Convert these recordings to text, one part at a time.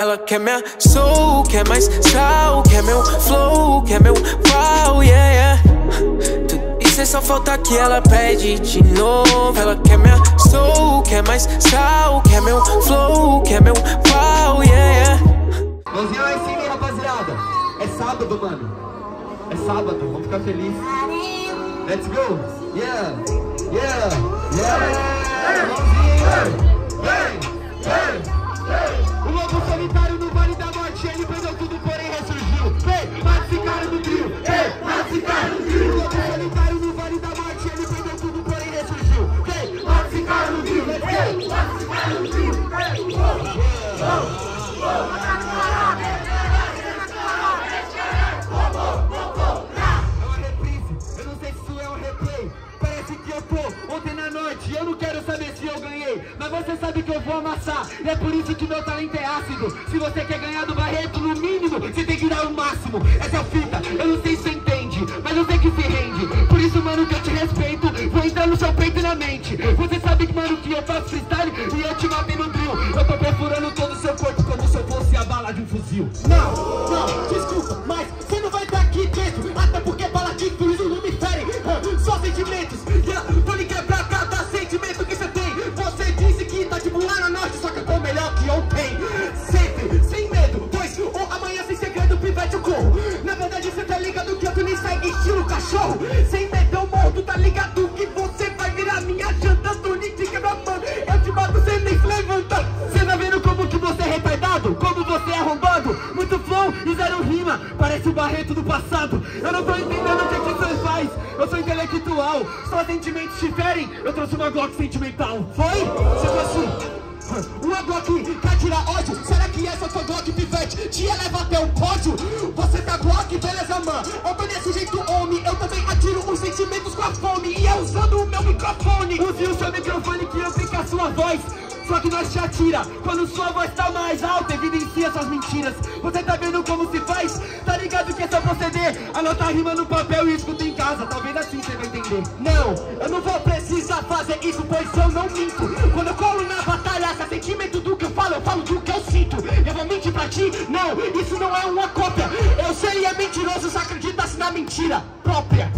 Ela quer minha soul, quer mais sal, quer meu flow, quer meu pau, yeah, yeah. Isso é só falta que ela pede de novo. Ela quer minha soul, quer mais sal, quer meu flow, quer meu pau, yeah, yeah. Mãozinha lá em cima, rapaziada. É sábado, mano. É sábado, vamos ficar feliz. Let's go, yeah, yeah, yeah. Mãozinha, o lobo solitário no Vale da Morte, ele perdeu tudo, porém ressurgiu. Ei, mata esse cara do trio, ei, mata esse cara do trio. O lobo solitário no Vale da Morte, ele perdeu tudo, porém ressurgiu. Ei, mata esse cara do trio, ei, mata esse cara do trio. Ei, é uma reprise, eu não sei se isso é um replay. Parece que eu tô ontem na noite, eu não quero saber se eu ganhei. Mas você sabe que eu vou amassar, e é por isso que meu talento é ácido. Se você quer ganhar do Barreto, no mínimo, você tem que dar o máximo. Essa é a fita, eu não sei se você entende, mas eu sei que se rende. Por isso, mano, que eu te respeito, vou entrar no seu peito e na mente. Você sabe que, mano, que eu faço freestyle e eu te matei no trio. Eu tô perfurando todo o seu corpo como se eu fosse a bala de um fuzil. Não, não, desculpa, mas você não vai estar aqui dentro. Até porque bala de turismo não me fere, só sentimentos. Vou lhe quebrar cada sentimento que você tem. Lá na norte, só que eu tô melhor que ontem. Sempre, sem medo, pois ou amanhã sem segredo, pivete o corro. Na verdade você tá ligado que eu tô nem segue estilo cachorro. Sem medo eu morro, tu tá ligado que você vai virar minha janta. Tu nem te quebra, mano, eu te mato sem nem se levantar. Cê tá vendo como que você é retardado, como você é arrombado. Muito flow e zero rima, parece o Barreto do passado. Eu não tô entendendo o que você faz, eu sou intelectual. Só sentimentos diferem, eu trouxe uma Glock sentimental. Foi? Você trouxe uma Glock pra tirar ódio. Será que essa sua Glock, pivete, te eleva até o pódio? Você tá Glock, beleza, man? Eu tô desse jeito, homem. Eu também atiro os sentimentos com a fome. E é usando o meu microfone. Use o seu microfone que amplifica a sua voz. Só que nós te atira quando sua voz tá mais alta, evidencia suas mentiras. Você tá vendo como se faz? Tá ligado que é só proceder. Anota a rima no papel e escuta em casa. Talvez assim você vai entender. Não, eu não vou precisar fazer isso, pois eu não minto. Quando eu colo na batalha, sentimento do que eu falo do que eu sinto. Eu vou mentir pra ti? Não, isso não é uma cópia. Eu seria mentiroso se acreditasse na mentira própria.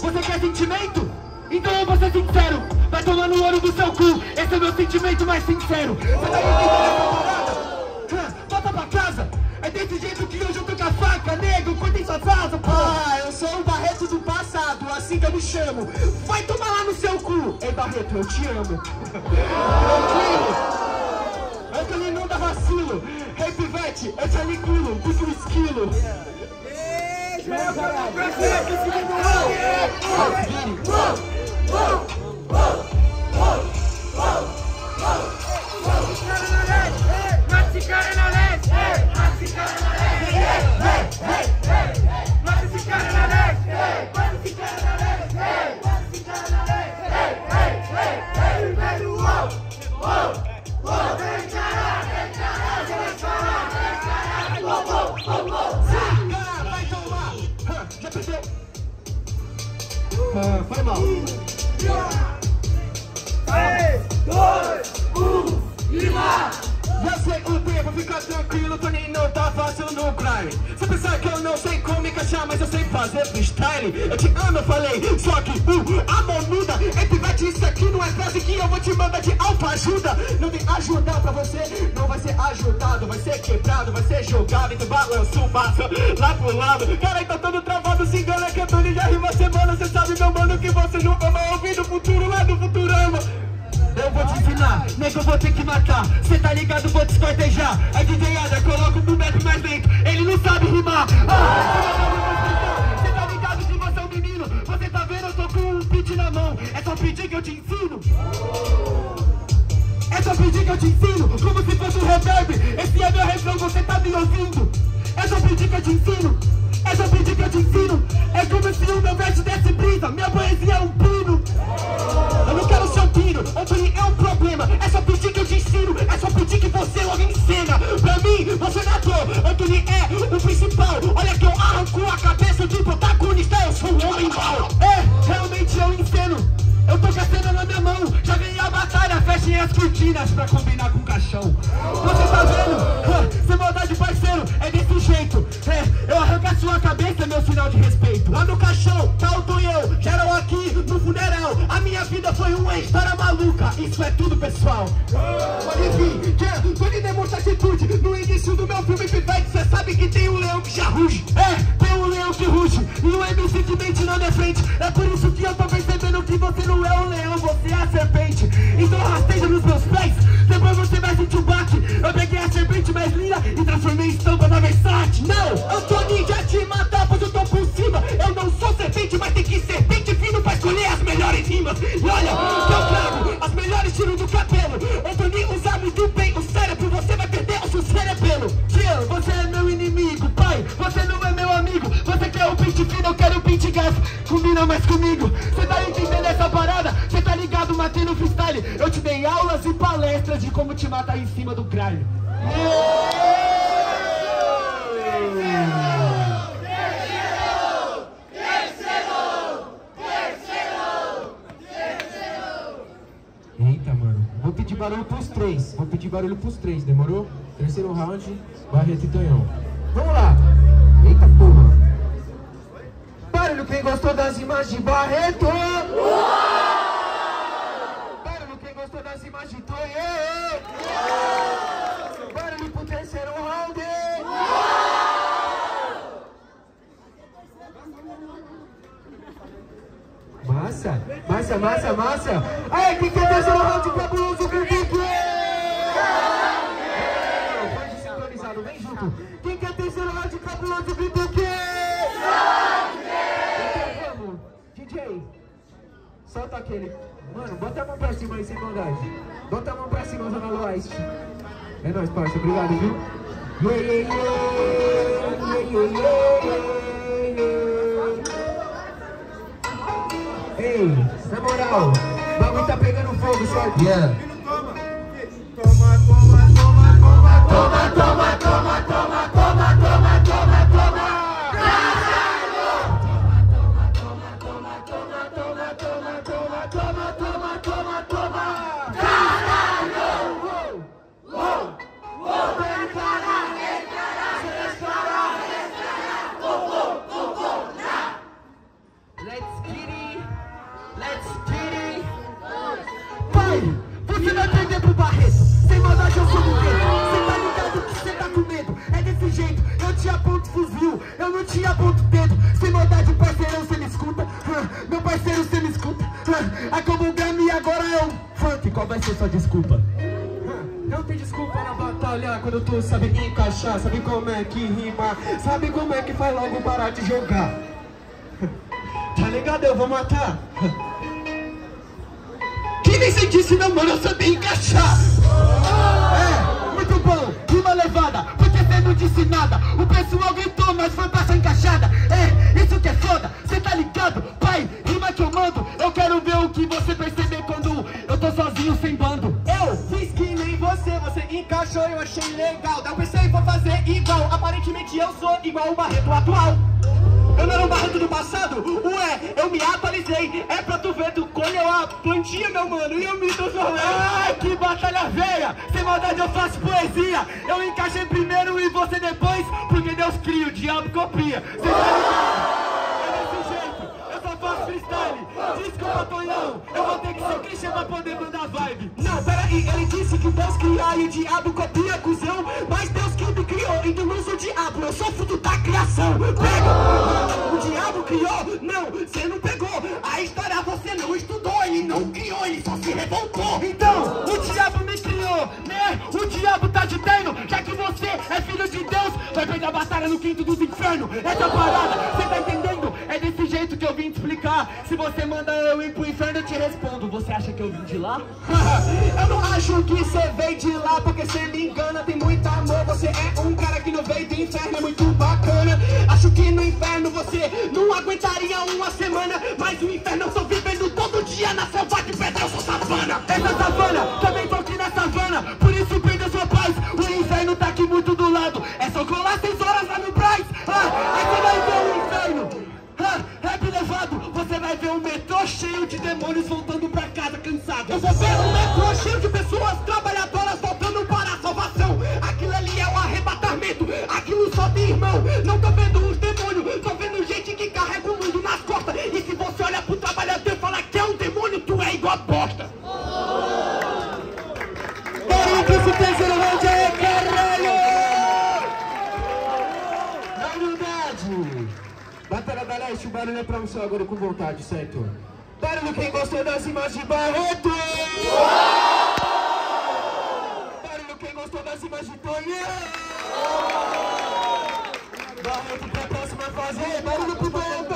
Você quer sentimento? Então eu vou ser sincero. Vai tomar no ouro do seu cu. Esse é meu sentimento mais sincero. Você tá entendendo essa parada? Volta pra casa. É desse jeito que eu junto com a faca, nego. Contem suas asas, pô. Ah, eu sou o Barreto do passado, assim que eu me chamo. Vai tomar lá no seu cu. Ei, Barreto, eu te amo. Ele não dá vacilo, hey pivete, eu te aniquilo, pico o esquilo. Foi mal. 3, 2, 1, rima! Já sei o tempo, fica tranquilo, Toninho, não tá fácil no crime. Você pensa que eu não sei como encaixar, mas eu sei fazer freestyle. Eu te amo, eu falei, só que a mão muda. É pivete, isso aqui não é frase que eu vou te mandar de autoajuda. Não tem ajuda pra você, não vai ser ajudado. Vai ser quebrado, vai ser jogado, então balança o massa lá pro lado. Cara, tá todo travado, se engana que eu tô já rima semana. Você sabe, meu mano, que você não ama ouvir do futuro lá do Futurama. Eu vou te ensinar, nego, eu vou ter que matar. Cê tá ligado, vou te esquartejar. A DJada, coloca o metro mais lento. Ele não sabe rimar. Cê tá ligado que você é um menino. Você tá vendo, eu tô com um beat na mão. É só pedir que eu te ensino. É só pedir que eu te ensino. Como se fosse um reverb. Esse é meu refrão, você tá me ouvindo. É só pedir que eu te ensino. É só pedir que eu te ensino. É como se o meu verso desse brisa. Minha poesia é um pino. Eu não quero ser um pino, Antônio é um problema. É só pedir que eu te ensino, é só pedir que você logo encena. Pra mim, você não é ator, Antônio é o principal. Olha que eu arranco a cabeça de protagonista, eu sou um homem mau. É, realmente eu enceno, eu tô com a cena na minha mão. Já ganhei a batalha, fechem as cortinas pra combinar com o caixão. Você tá vendo? Você história maluca, isso é tudo, pessoal. Pode vir, Tony demonstra atitude. No início do meu filme, Pivete, cê sabe que tem um leão que já ruge. É, tem um leão que ruge. E o MC que mente não defende. É por isso que eu tô percebendo que você não é um leão, você é a serpente. Então rasteja nos meus pés, depois você vai sentir o baque. Eu peguei a serpente mais linda e transformei em estampa na Versace. Não, eu tô ninja te matar, pois eu tô por cima. Eu não sou serpente, mas tem que ser bem divino pra escolher as melhores rimas. E olha, eu trago as melhores tiros do cabelo. Eu tô nem os amigos do bem, o cérebro, você vai perder o seu cerebelo. Tio, você é meu inimigo, pai, você não é meu amigo. Você quer o pente fino, eu quero o pente gás. Combina mais comigo, você tá entendendo essa parada? Você tá ligado, matei no freestyle. Eu te dei aulas e palestras de como te matar em cima do crânio. Barulho pros três, vou pedir barulho pros três, demorou? Terceiro round, Barreto e Tonhão. Vamos lá! Eita porra! Barulho quem gostou das rimas de Barreto! Uou! Barulho quem gostou das rimas de Tonhão! Barulho pro terceiro round! Uou! Massa, massa, massa, massa! Aí, quem quer terceiro round pra Bruno? Quem quer terceiro round cabuloso, grita o quê? Então vamos, DJ, solta aquele. Mano, bota a mão pra cima aí, sem maldade. Bota a mão pra cima, Zona Leste. É nóis, parça, obrigado, viu? Ei, na moral, o bagulho tá pegando fogo, certo? Yeah. Quando tu sabe encaixar, sabe como é que rima, sabe como é que faz logo parar de jogar. Tá ligado? Eu vou matar. Quem nem se disse, meu mano, eu sabia encaixar. É, muito bom, rima levada, porque você não disse nada. O pessoal gritou, mas foi pra sua encaixada. É, isso que é foda, cê tá ligado? Pai, rima que eu mando, eu quero ver o que você perceber quando eu tô sozinho sem bando. Você encaixou, eu achei legal. Daí eu pensei, vou fazer igual. Aparentemente eu sou igual o Barreto atual. Eu não era o Barreto do passado? Ué, eu me atualizei. É pra tu ver, tu colheu a plantinha, meu mano, e eu me transformei. Ai, que batalha velha. Sem maldade eu faço poesia. Eu encaixei primeiro e você depois, porque Deus cria, o diabo copia. Você tá ligado? É desse jeito, eu só faço freestyle. Desculpa, Tonhão, eu vou ter que ser cristão pra poder mandar vibe. Não, peraí, ele disse que Deus criar e o diabo copia, cuzão. Mas Deus que me criou, então não sou o diabo, eu sou fruto da criação. Pega! O diabo criou? Não, você não pegou. A história você não estudou, ele não criou, ele só se revoltou. Então, o diabo me criou, né? O diabo tá te dando, já que você é filho de Deus, vai perder a batalha no quinto dos infernos. Essa parada, você tá entendendo? É desse jeito que eu vim te explicar. Se você manda eu ir pro inferno, eu te respondo. Você acha que eu vim de lá? Eu não acho que você veio de lá, porque você me engana, tem muito amor. Você é um cara que não veio do inferno, é muito bacana. Acho que no inferno você não aguentaria uma semana. Mas o inferno eu tô vivendo todo dia na selvagem, perdeu sua savana. Essa savana, também tô aqui na savana, por isso perdeu sua paz. O inferno tá aqui muito do lado, é só colar 6 horas lá no Braz. Aí você vai ver o inferno. Rap elevado, você vai ver um metrô cheio de demônios voltando pra casa cansado. Eu vou ver um metrô cheio de pessoas trabalhadoras voltando para a salvação. Aquilo ali é um arrebatamento, aquilo só tem irmão. Não tô vendo uns demônios, tô vendo gente que carrega o mundo nas costas. E se você olha pro trabalhador e fala que é um demônio, tu é igual a bosta. Batalha da Leste, o barulho é pra você agora com vontade, certo? Barulho quem gostou das rimas de Barreto! Uou! Barulho quem gostou das rimas de Tonhão! Barulho pra próxima fase, barulho pro Barreto!